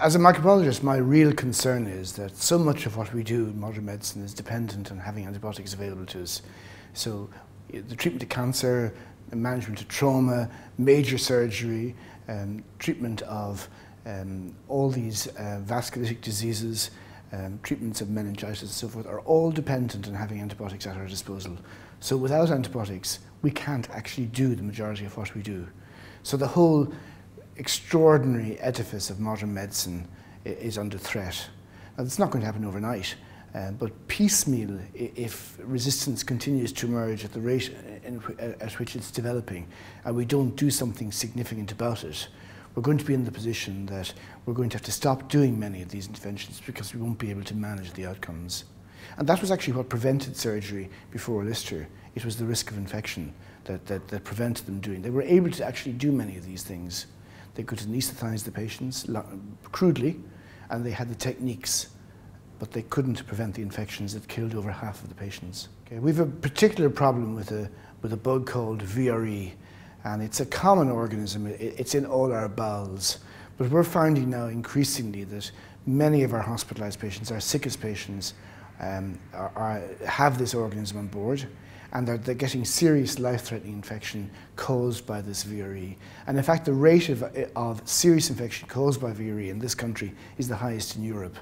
As a microbiologist, my real concern is that so much of what we do in modern medicine is dependent on having antibiotics available to us. So the treatment of cancer, the management of trauma, major surgery, treatment of all these vasculitic diseases, treatments of meningitis and so forth are all dependent on having antibiotics at our disposal. So without antibiotics, we can't actually do the majority of what we do. So the whole extraordinary edifice of modern medicine is under threat. Now, it's not going to happen overnight, but piecemeal, if resistance continues to emerge at the rate at which it's developing, and we don't do something significant about it, we're going to be in the position that we're going to have to stop doing many of these interventions because we won't be able to manage the outcomes. And that was actually what prevented surgery before Lister. It was the risk of infection that prevented them doing. They were able to actually do many of these things. They could anaesthetize the patients crudely, and they had the techniques, but they couldn't prevent the infections that killed over half of the patients. Okay, we have a particular problem with a bug called VRE, and it's a common organism. It's in all our bowels, but we're finding now increasingly that many of our hospitalized patients, our sickest patients, have this organism on board, and they're getting serious life-threatening infection caused by this VRE. And in fact, the rate of serious infection caused by VRE in this country is the highest in Europe.